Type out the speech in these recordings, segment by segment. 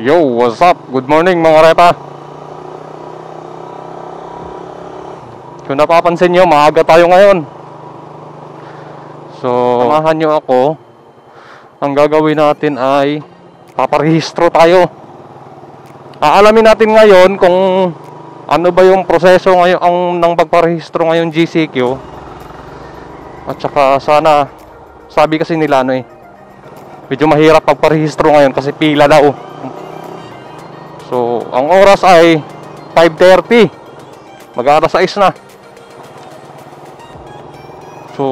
Yo, what's up? Good morning mga repa. Kung napapansin nyo, maaga tayo ngayon. So, samahan nyo ako. Ang gagawin natin ay paparehistro tayo. Aalamin natin ngayon kung ano ba yung proseso ngayon ng pagparehistro ngayon GCQ. At saka sana, sabi kasi nila ano medyo mahirap pagparehistro ngayon kasi pila daw. So, ang oras ay 5:30. Mag-aalas 6 na. So,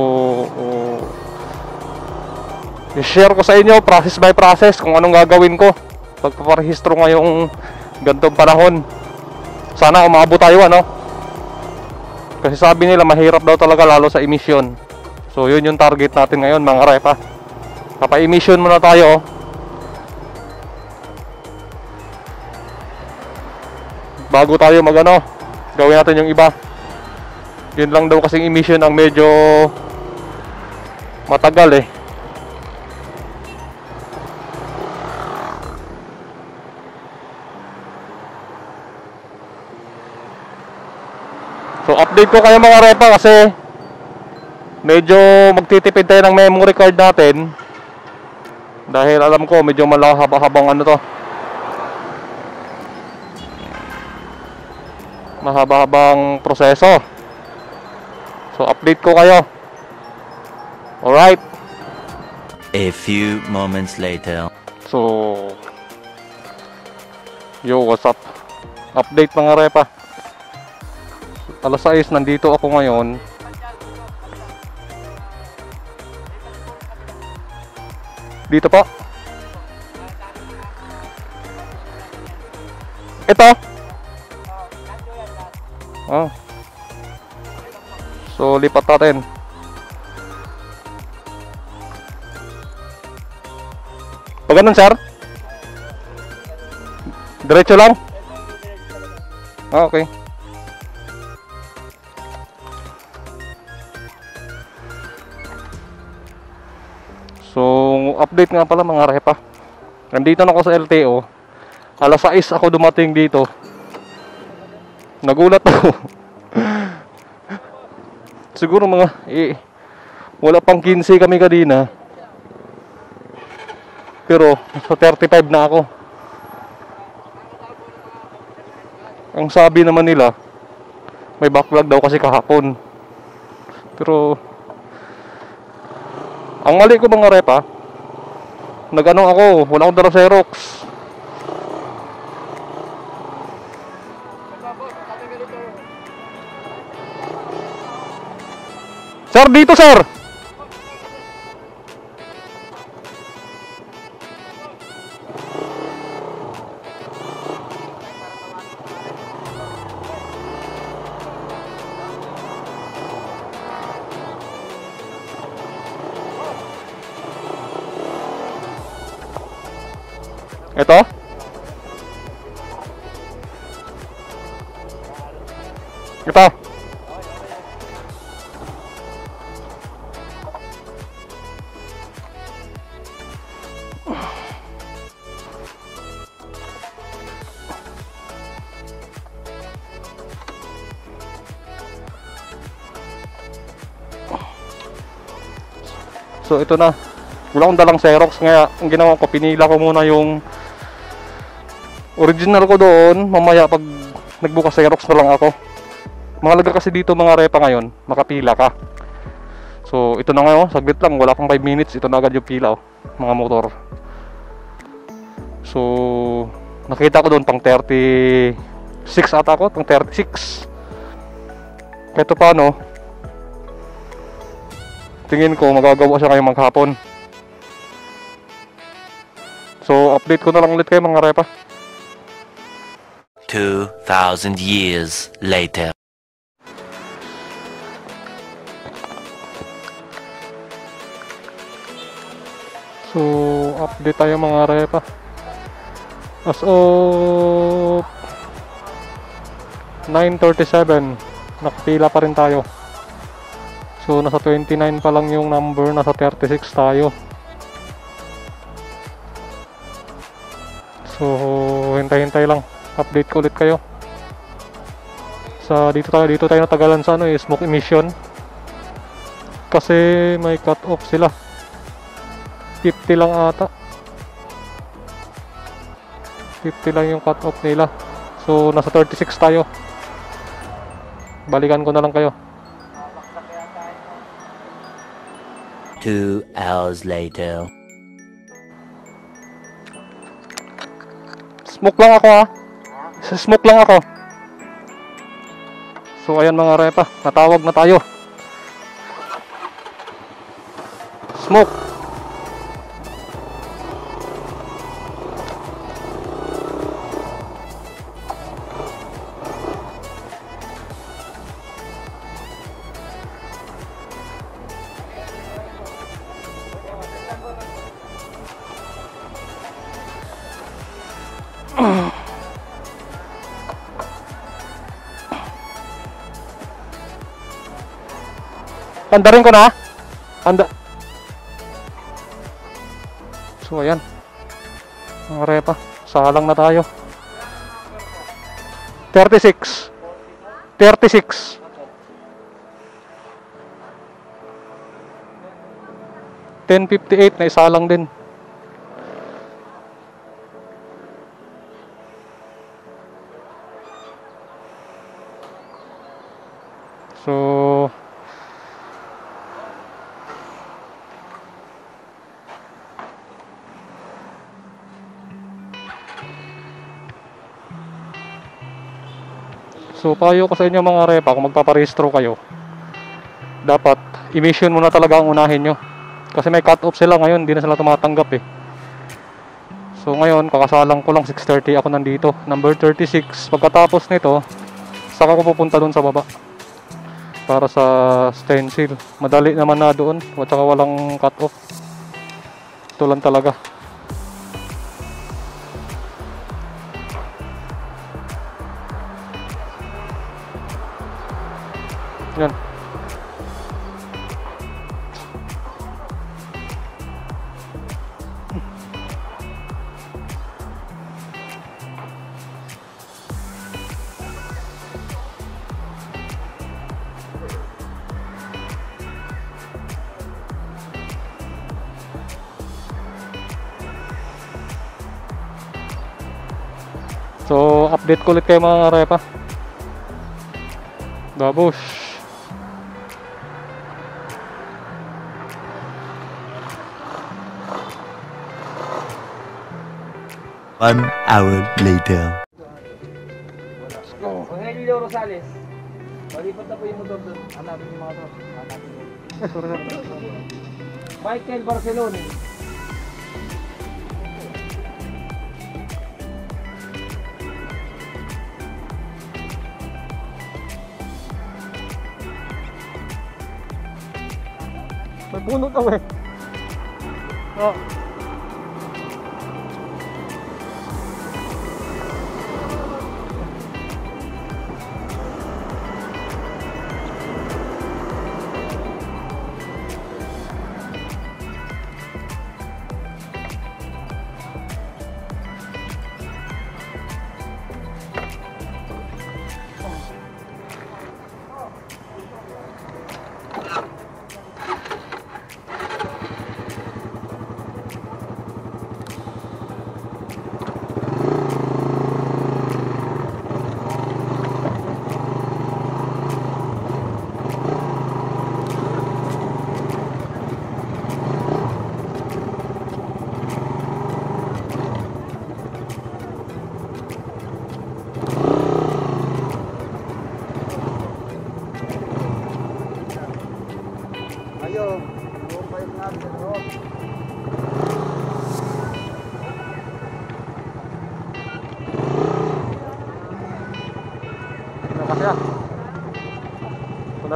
i-share ko sa inyo process by process kung anong gagawin ko pagparehistro ngayong gantong panahon. Sana umabot tayo kasi sabi nila mahirap daw talaga lalo sa emission. So, yun yung target natin ngayon mga repa. Papa-emission muna tayo. Bago tayo magano, gawin natin yung iba. Yun lang daw kasing emission ang medyo matagal So, update ko kayo mga repa kasi medyo magtitipid tayo ng memory card natin. Dahil alam ko medyo mahaba-habang mahaba-habang proseso. So update ko kayo. Alright. A few moments later. So yo, what's up? Update mga repa. Alas 6 nandito ako ngayon. Dito po. Ito. Oh. So, lipat natin. O ganun, sir? Diretso lang? Okay. Update nga pala mga repa. Nandito na ako sa LTO. Alas 6 ako dumating dito. Nagulat ako. Siguro mga wala pang 15 kami kanina. Pero sa 35 na ako. Ang sabi naman nila, may backlog daw kasi kahapon. Pero ang mali ko mga repa, nagano ako, wala akong dala Xerox. Sir, dito sir. Ito? Ito? So ito na. Wala akong dalang Xerox kaya ang ginawa ko, pinila ko muna yung original ko doon, mamaya pag nagbukas Xerox na lang ako. Mahalaga kasi dito mga repa ngayon, makapila ka. So ito na ngayon, saglit lang, wala pang 5 minutes, ito na agad yung pila mga motor. So nakita ko doon pang 36 ata ako, pang 36. Ito pa tingin ko magagawa siya ngayong maghapon. So update ko na lang ulit kayo mga repa. 2,000 years later. So, update tayo mga repa. As of 9:37, nakapila pa rin tayo. So, nasa 29 pa lang yung number, nasa 36 tayo. So, hintay-hintay lang. Update ko ulit kayo. Sa dito tayo natagalan sa smoke emission. Kasi may cut off sila. 50 lang ata. 50 lang yung cut off nila. So nasa 36 tayo. Balikan ko na lang kayo. 2 hours later. Smoke lang ako ha. Smoke lang ako. So ayan mga repa, natawag na tayo. Smoke. Andarin ko na. Anda. So ayan. Mga repa, salang na tayo. 36. Okay. 10:58 na isalang din. So payo ko sa inyo mga repa, kung magpaparehistro kayo, dapat emission muna talaga ang unahin nyo. Kasi may cut off sila ngayon, hindi na sila tumatanggap eh. So ngayon, kakasalang ko lang 6:30 ako nandito. Number 36, pagkatapos nito, saka ko pupunta dun sa baba. Para sa stencil. Madali naman na doon, at saka walang cut off. Ito lang talaga. Yan. So, update ko ulit kayo mga repa. Babush. One hour later. Let's go. Angelio Rosales. Balipot na po yung motor doon. Hanapin yung mga motor. Hanapin yung motor. Michael Barcelona. May puno daw eh. Oh.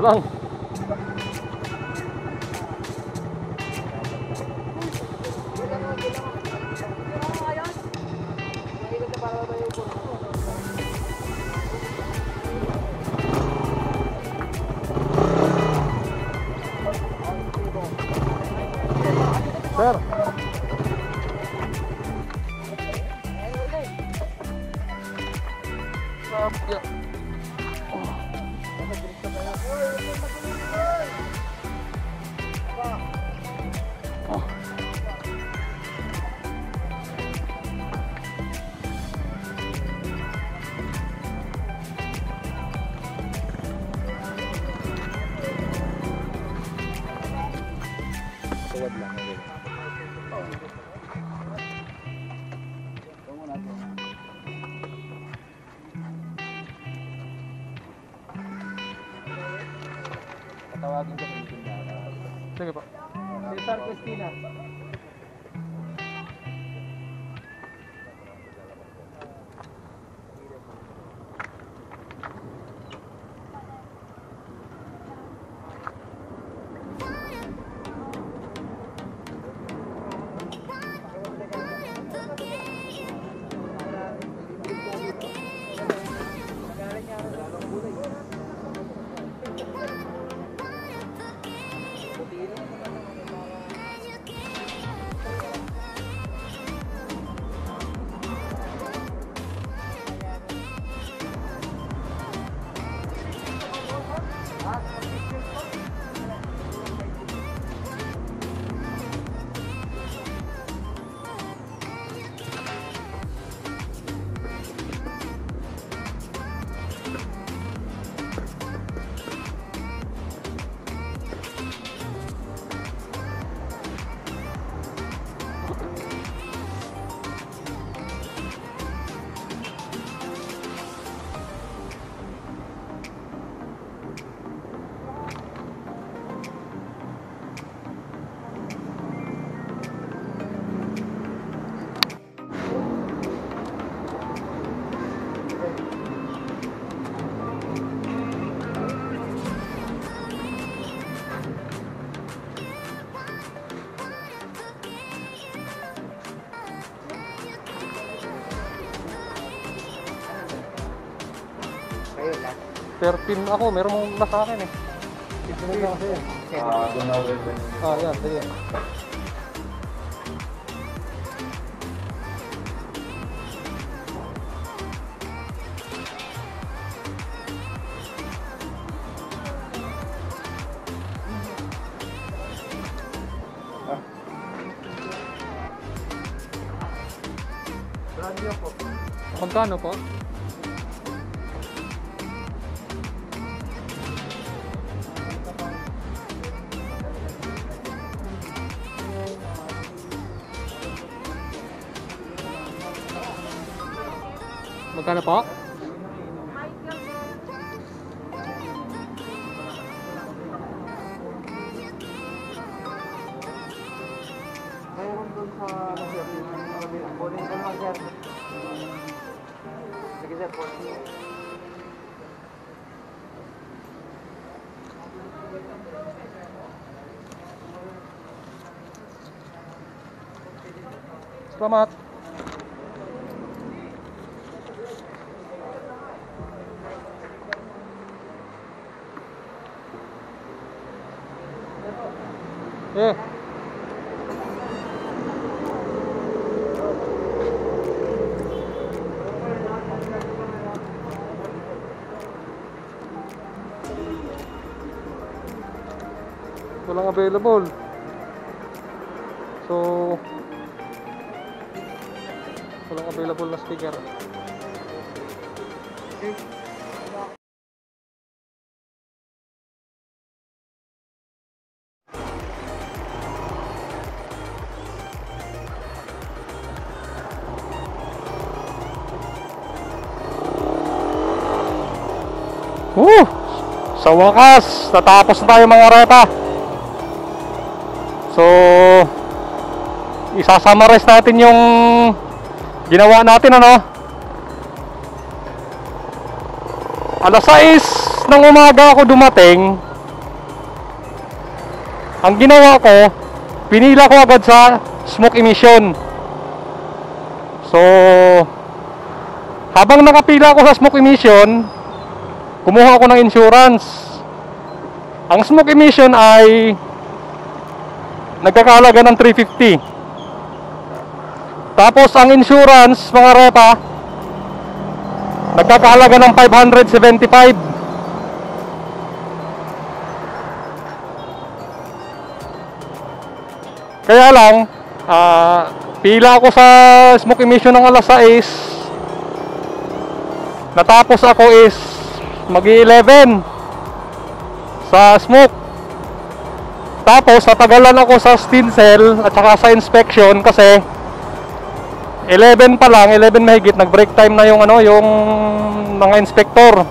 Lang. Sir. Sige po. Cesar Cristina. Terpin ako, meron mong nasa akin eh. Yan, sige. Magkano po? Magkano po? Mayroon doon sa bonin ko naman, sir. Sige, sir, po. Salamat. Walang available. So walang available na sticker. Okay. Sa wakas, natapos na tayo mga reta. So isasummarize natin yung ginawa natin, ano. Alas 6 ng umaga ako dumating. Ang ginawa ko, pinila ko agad sa smoke emission. So habang nakapila ako sa smoke emission, kumuha ako ng insurance. Ang smoke emission ay nagkakalaga ng 350. Tapos ang insurance mga repa Nagpapahalaga ng 575. Kaya lang, pila ako sa smoke emission ng alas 6. Natapos ako is mag-11 sa smoke. Tapos natagalan ako sa steam cell at saka sa inspection kasi 11 pa lang, 11 mahigit, nag-break time na yung ano, yung mga inspector.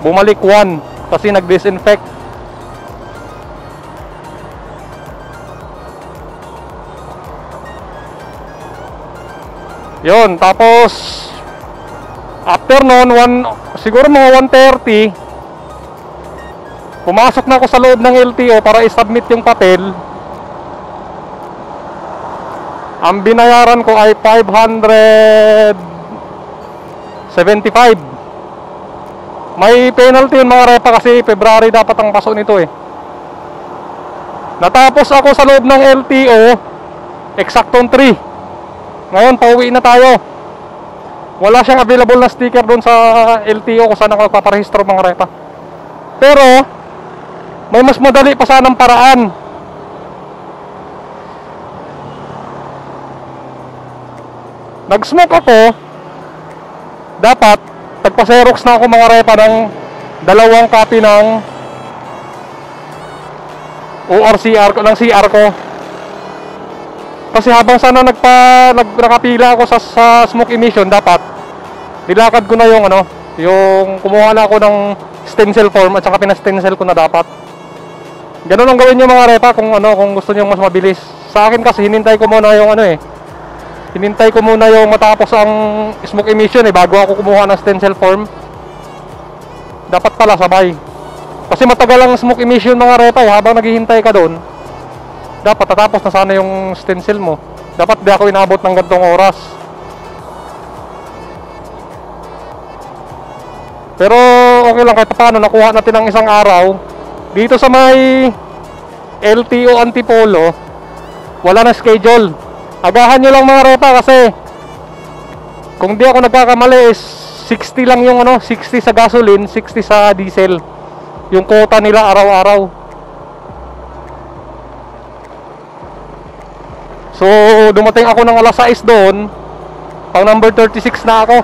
Bumalik 1 kasi nag-disinfect. Yun, tapos after noon, siguro mga 1:30, pumasok na ako sa loob ng LTO para i-submit yung papel. Ang binayaran ko ay 575. May penalty yun mga repa kasi February dapat ang paso nito eh. Natapos ako sa loob ng LTO eksaktong 3. Ngayon pauwi na tayo. Wala siyang available na sticker doon sa LTO kung saan ako nagpaparehistro mga repa. Pero may mas madali pa sanang paraan. Nag-smoke ako, dapat tagpa-xerox na ako mga repa ng 2 copy ng ORCR ko, ng CR ko. Kasi habang sana nakapila ako sa smoke emission, dapat nilakad ko na yung ano, yung kumuha na ako ng stencil form at saka pina-stencil ko na dapat. Ganun ang gawin niyo mga repa kung ano, kung gusto niyo mas mabilis. Sa akin kasi hinintay ko muna yung ano eh. Hinintay ko muna yung matapos ang smoke emission eh, bago ako kumuha ng stencil form. Dapat pala sabay. Kasi matagal ang smoke emission mga repa eh, habang naghihintay ka doon. Dapat tatapos na sana yung stencil mo. Dapat di ako inabot ng gantong oras. Pero okay lang kahit paano, nakuha natin ang isang araw. Dito sa may LTO Antipolo, wala na schedule. Agahan nyo lang mga repa kasi kung di ako nagkakamali is 60 lang yung ano, 60 sa gasoline, 60 sa diesel yung quota nila araw-araw. So dumating ako ng alas 6 doon, pang number 36 na ako.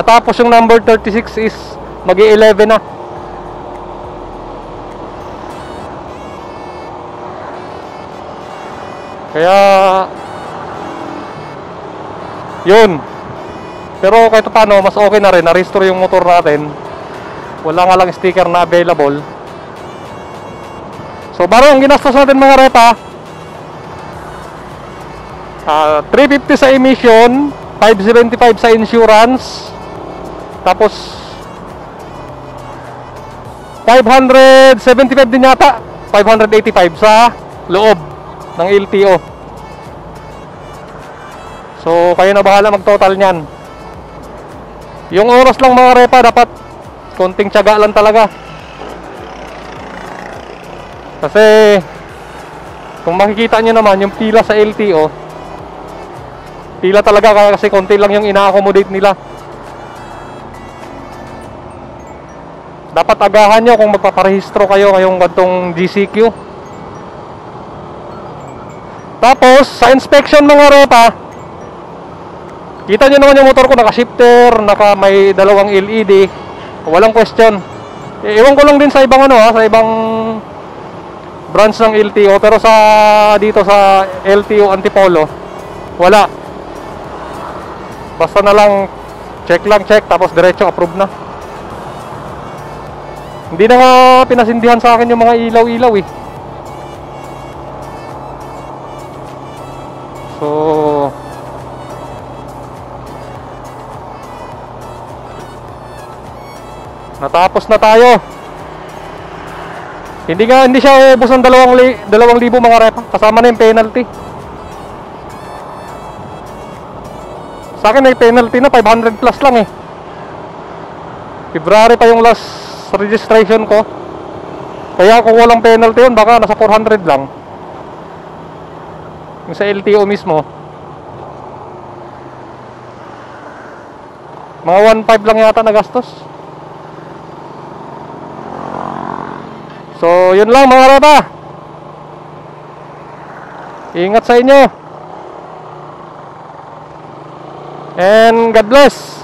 Natapos yung number 36 is mag-11 na. Kaya yun. Pero kahit paano, mas okay na rin. Na-restore yung motor natin. Wala nga lang sticker na available. So, baro ang ginastos natin mga repa. 350 sa emission, 575 sa insurance. Tapos 575 din yata, 585 sa loob ng LTO. So, kayo na bahala mag-total nyan. Yung oras lang mga repa, dapat konting tiyaga lang talaga. Kasi, kung makikita nyo naman, yung pila sa LTO, pila talaga kasi konti lang yung ina-accommodate nila. Dapat agahan nyo kung magpaparehistro kayo ngayong gantong GCQ. Tapos, sa inspection mga repa, kita nyo naman yung motor ko, naka-shifter, may 2 LED, walang question. Iwan ko lang din sa ibang ano ha, sa ibang branch ng LTO, pero sa dito sa LTO Antipolo, wala. Basta na lang, check, tapos diretso, approve na. Hindi na nga pinasindihan sa akin yung mga ilaw-ilaw eh. Natapos na tayo. Hindi siya ubos ng 2,000 mga repa. Kasama na yung penalty. Sa akin may penalty na 500 plus lang eh. February pa yung last registration ko. Kaya kung walang penalty yun, baka nasa 400 lang. Yung sa LTO mismo. Mga 1.5 lang yata nagastos. So yun lang mga rata. Ingat sa inyo. And God bless.